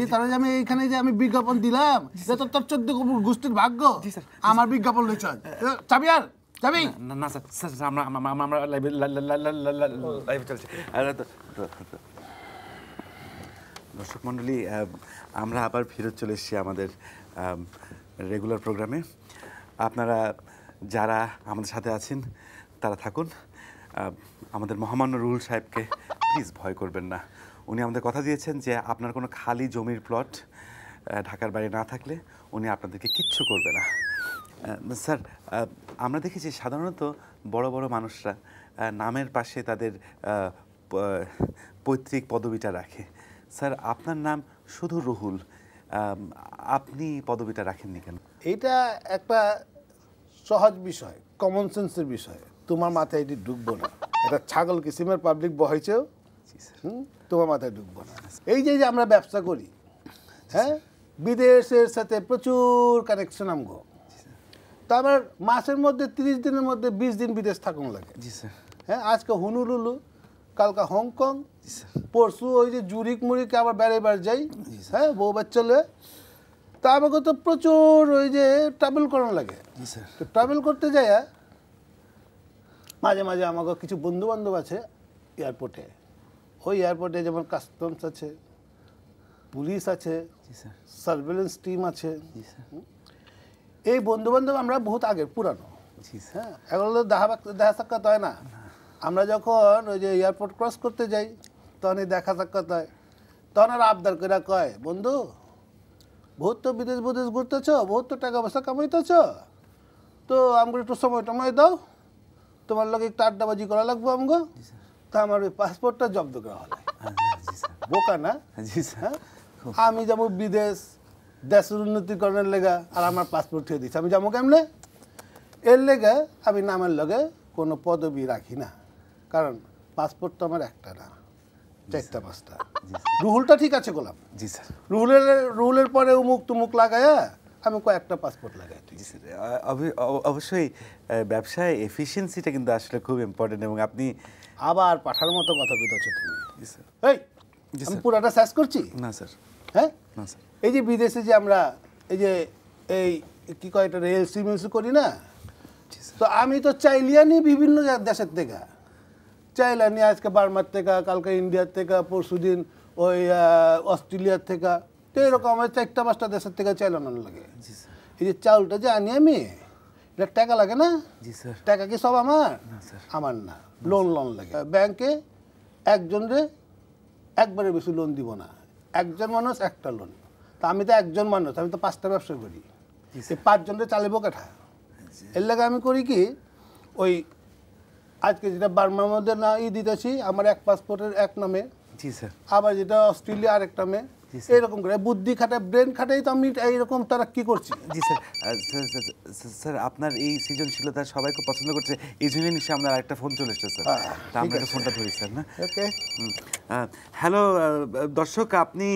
এই তারে আমি এখানে যে আমি বিজ্ঞাপন দিলাম এটা তো তোর 14 কোটি গোষ্ঠীর ভাগ্য আমার বিজ্ঞাপন লই চল চাবি আর চাবি না না স্যার আমরা লাইভ চলছে দর্শক মণ্ডলী আমরা আবার ফিরে চলে এসেছি আমাদের রেগুলার প্রোগ্রামে আপনারা যারা আমাদের সাথে আছেন তারা থাকুন আমাদের মহামান্য রুল সাহেবকে প্লিজ ভয় করবেন না উনি আমাদের কথা দিয়েছেন যে আপনার কোনো খালি জমির প্লট ঢাকার বাইরে না থাকলে উনি আপনাদেরকে কিচ্ছু করবে না স্যার আমরা দেখেছি সাধারণত বড় বড় মানুষরা নামের পাশে তাদের পৈতৃক পদবিটা রাখে স্যার আপনার নাম শুধু রুহুল আপনি পদবিটা রাখেননি কেন এটা একটা সহজ বিষয় কমন সেন্সের বিষয় তোমার মাথায় এটি ঢুকবো না এটা ছাগল কিসিমের পাবলিক বহাইছেও তোমার মাথায় ঢুকবো না এই যে আমরা ব্যবসা করি হ্যাঁ বিদেশের সাথে প্রচুর কানেকশন আমগো তো আমার মাসের মধ্যে ৩০ দিনের মধ্যে ২০ দিন বিদেশ থাকুন লাগে হ্যাঁ আজকে হনুলুলু কালকা হংকং পরশু ওই যে জুরিক মুরিকে আবার বেড়াইবার যাই হ্যাঁ বউ বাচ্চা লয়ে তা আমাকে তো প্রচুর ওই যে ট্রাভেল করানো লাগে তো ট্রাভেল করতে যায় মাঝে মাঝে আমাকে কিছু বন্ধুবান্ধব আছে এয়ারপোর্টে ওই এয়ারপোর্টে যেমন কাস্টমস আছে পুলিশ আছে সার্ভেলেন্স টিম আছে এই বন্ধুবান্ধব আমরা বহুত আগে পুরানো হ্যাঁ এগুলো তো দেখা সাক্ষাৎ হয় না আমরা যখন ওই যে এয়ারপোর্ট ক্রস করতে যাই তখন দেখা সাক্ষাৎ হয় তখন আর আবদার করে কয় বন্ধু বহুত তো বিদেশ বিদেশ ঘুরতেছ বহুত তো টাকা পয়সা কামাইতেছ তো আমাকে একটু সময় টময় দাও তোমার লোক একটু আড্ডাবাজি করা লাগবো আমগো তা আমার ওই পাসপোর্টটা জব্দ করা হলো বোকা না আমি যাবো বিদেশ দেশের উন্নতিকরণের লেগা আর আমার পাসপোর্ট খেয়ে দিচ্ছে আমি যাবো কেমনে এর লেগে আমি নামের লগে কোনো পদবি রাখি না কারণ পাসপোর্ট তো আমার একটা না চারটা পাঁচটা রুহুলটা ঠিক আছে গোলাম জি স্যার রুহুলের পরে উমুক তুমুক লাগায়া আমি কয়েকটা পাসপোর্ট লাগাই অবশ্যই ব্যবসায় এফিসিয়েন্সিটা কিন্তু আসলে খুব ইম্পর্টেন্ট এবং আপনি আবার পাঠার মতো কথা কইতেছো তুমি জি স্যার এই আমি পুরাটা শেষ করছি না স্যার হ্যাঁ না স্যার এই যে বিদেশে যে আমরা এই যে এই কি কয় এটা রেল সিমেন্সি করি না তো আমি তো চাইলিয়ানি বিভিন্ন দেশের থেকে চাইলানি আজকে বার্মার থেকে কালকে ইন্ডিয়ার থেকে পরশু দিন ওই অস্ট্রেলিয়ার থেকে তো এরকম আমার ৪-৫টা দেশের থেকে চাইলানো লাগে এই যে চাউলটা যে আনি আমি এটা টাকা লাগে না টাকা কি সব আমার আমার না লোন লাগে ব্যাংকে একজন রে একবারে বেশি লোন দিব না একজন মানুষ একটা লোন তা আমি তো একজন মানুষ আমি তো 5টা ব্যবসা করি সে 5 জন রে চালাবো কাঠা এর লাগে আমি করি কি ওই আজকে যেটা বার্মার মধ্যে না ই দিতেছি আমার এক পাসপোর্টের এক নামে জি স্যার আবার যেটা অস্ট্রেলিয়া আরেক নামে এরকম করে বুদ্ধি খাটায় ব্রেন খাটাই তো আমি এইরকম তারা কি করছি জি স্যার স্যার আপনার এই সৃজনশীলতা সবাই খুব পছন্দ করছে এই জন্যই নিশ্চয়ই আপনার আরেকটা ফোন চলে এসেছে স্যার তা আমরা একটা ফোনটা ধরি স্যার না ওকে হ্যালো দর্শক আপনি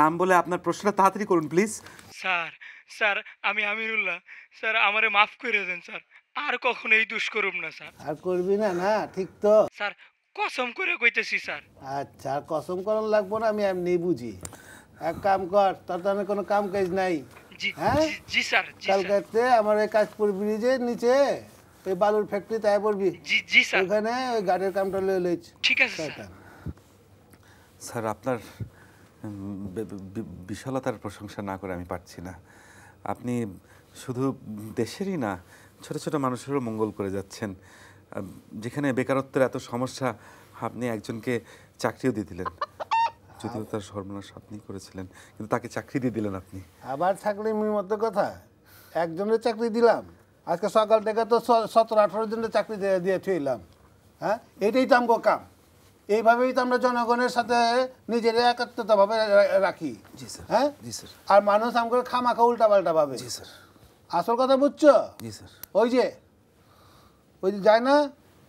নাম বলে আপনার প্রশ্নটা তাড়াতাড়ি করুন প্লিজ স্যার স্যার আমি আমিরুল্লাহ স্যার আমারে মাফ করে দেন স্যার আর কখনো এই দুষ করব না স্যার আর করবি না না ঠিক তো স্যার কসম করে কইতেছি স্যার আচ্ছা কসম করা লাগবো না আমি এমনি বুঝি এক কাম কর তোর তো কোনো কাম কাজ নাই হ্যাঁ জি স্যার কালকে আমার এই কাজপুর ব্রিজের নিচে ওই বালুর ফ্যাক্টরি তাই পড়বি জি জি স্যার ওখানে ওই গাড়ির কামটা লয়ে লইছ ঠিক আছে স্যার স্যার আপনার বিশালতার প্রশংসা না করে আমি পারছি না আপনি শুধু দেশেরই না ছোট ছোট মানুষেরও মঙ্গল করে যাচ্ছেন যেখানে বেকারত্বের এত সমস্যা আপনি একজনকে চাকরিও দিয়ে দিলেন যদিও তার সর্বনাশ আপনি করেছিলেন কিন্তু তাকে চাকরি দিয়ে দিলেন আপনি আবার থাকলে মতো কথা একজনের চাকরি দিলাম আজকে সকাল থেকে তো 17-18 জনের চাকরি দিয়ে ঠেলাম হ্যাঁ এটাই তো আমগো কাম এইভাবেই তো আমরা জনগণের সাথে নিজের একাত্মতাভাবে রাখি জি স্যার হ্যাঁ জি স্যার আর মানুষ আমাকে খামাখা উল্টাপাল্টা ভাবে জি স্যার আসল কথা বুঝছো জি স্যার ওই যে যায় না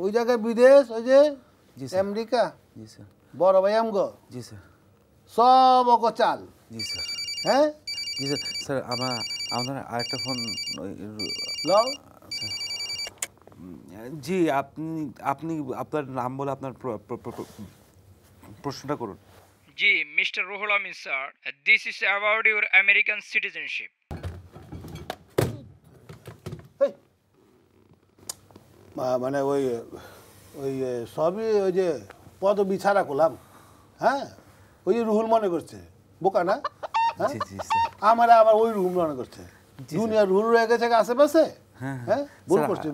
ওই জায়গায় বিদেশ ওই যে আমেরিকা জি স্যার বড় ভাই আমগো জি স্যার সব ওগো চাল জি স্যার হ্যাঁ জি স্যার স্যার আমার আরেকটা ফোন লও জি আপনি আপনার নাম বলে আপনার প্রশ্নটা করুন Ji, Mr. Ruhul Amin sir, this is about your American citizenship. Hey, মানে ওই ওই সবই ওই যে পদ বিচারা করলাম হ্যাঁ ওই রুহুল মনে করছে বোকা না জি জি স্যার আমরা আবার ওই রুহুল মনে করছে দুনিয়া রুহুল রয়ে গেছে আশেপাশে হ্যাঁ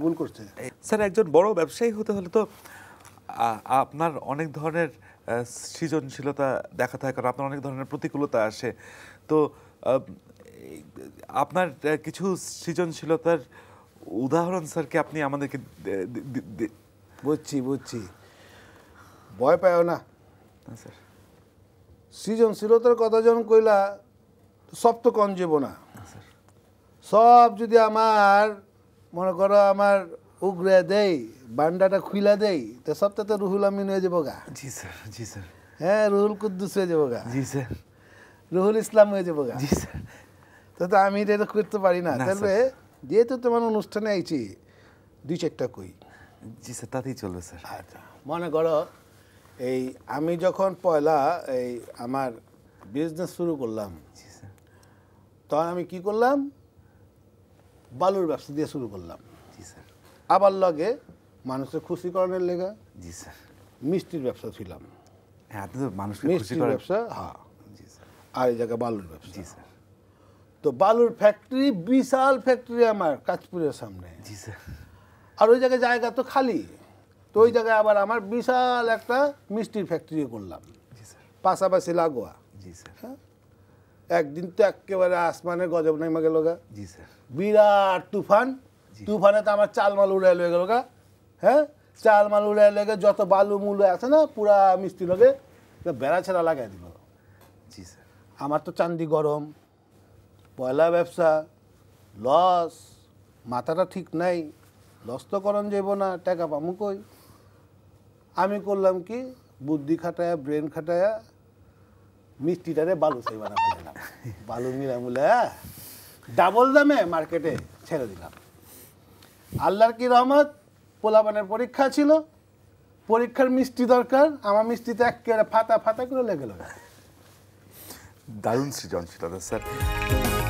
ভুল করছে স্যার একজন বড় ব্যবসায়ী হতে হলে তো আপনার অনেক ধরনের সৃজনশীলতা দেখাতে হয় কারণ আপনার অনেক ধরনের প্রতিকূলতা আসে তো আপনার কিছু সৃজনশীলতার উদাহরণ স্যার কি আপনি আমাদেরকে বুঝছি ভয় পায় না স্যার সৃজনশীলতার কথা যখন কইলা সব তো কম যাব না স্যার সব যদি আমার মনে করো আমার উগরে দেই বান্ডাটা খুইলা দেই তে সবটাতে রুহুল আমিন হয়ে যাবগা জি স্যার হ্যাঁ রুহুল কুদ্দুস হয়ে যাবগা জি স্যার রুহুল ইসলাম হয়ে যাবগা জি স্যার তো তো আমি এটা করতে পারি না তাহলে যেহেতু তোমার অনুষ্ঠানে আইছি দুই চারটা কই জি স্যার তাতেই চলবে স্যার আচ্ছা মনে করো এই আমি যখন পয়লা এই আমার বিজনেস শুরু করলাম জি স্যার তখন আমি কি করলাম বালুর ব্যবসা দিয়ে শুরু করলাম জি স্যার আবার লাগে মানুষের খুশি করানোর লাগা জি স্যার মিষ্টির ব্যবসা ছিলাম হ্যাঁ তো মানুষকে খুশি করার ব্যবসা হ্যাঁ জি স্যার আর এই জায়গা বালুর ব্যবসা জি স্যার তো বালুর ফ্যাক্টরি বিশাল ফ্যাক্টরি আমার কাজপুরের সামনে জি স্যার আর ওই জায়গা জায়গা তো খালি তো ওই জায়গায় আবার আমার বিশাল একটা মিষ্টির ফ্যাক্টরি করলাম জি স্যার পাশাপাশি লাগোয়া জি স্যার একদিন তো একেবারে আসমানের গজব নেমে গেল গা জি স্যার বিরাট তুফান তুফানে তো আমার চালমাল উড়াই লয়ে গেল গা হ্যাঁ চালমাল উড়াই লয়ে গেল যত বালু মুলো আছে না পুরা মিষ্টি লগে বেড়া ছেড়া লাগাই দিল জি স্যার আমার তো চান্দি গরম পয়লা ব্যবসা লস মাথাটা ঠিক নাই লস তো করণ যাইব না টাকা পামু কই আমি করলাম কি বুদ্ধি খাটায়া ব্রেন খাটায়া মিষ্টিটারে বালু চাই বানা করলাম বালু মিলামুলা ডাবল দামে মার্কেটে ছেড়ে দিলাম আল্লাহর কি রহমত পোলাবানের পরীক্ষা ছিল পরীক্ষার মিষ্টি দরকার আমার মিষ্টিতে একেবারে ফাতা ফাতা করে লেগে গেল দারুণ সৃজনশীলতা স্যার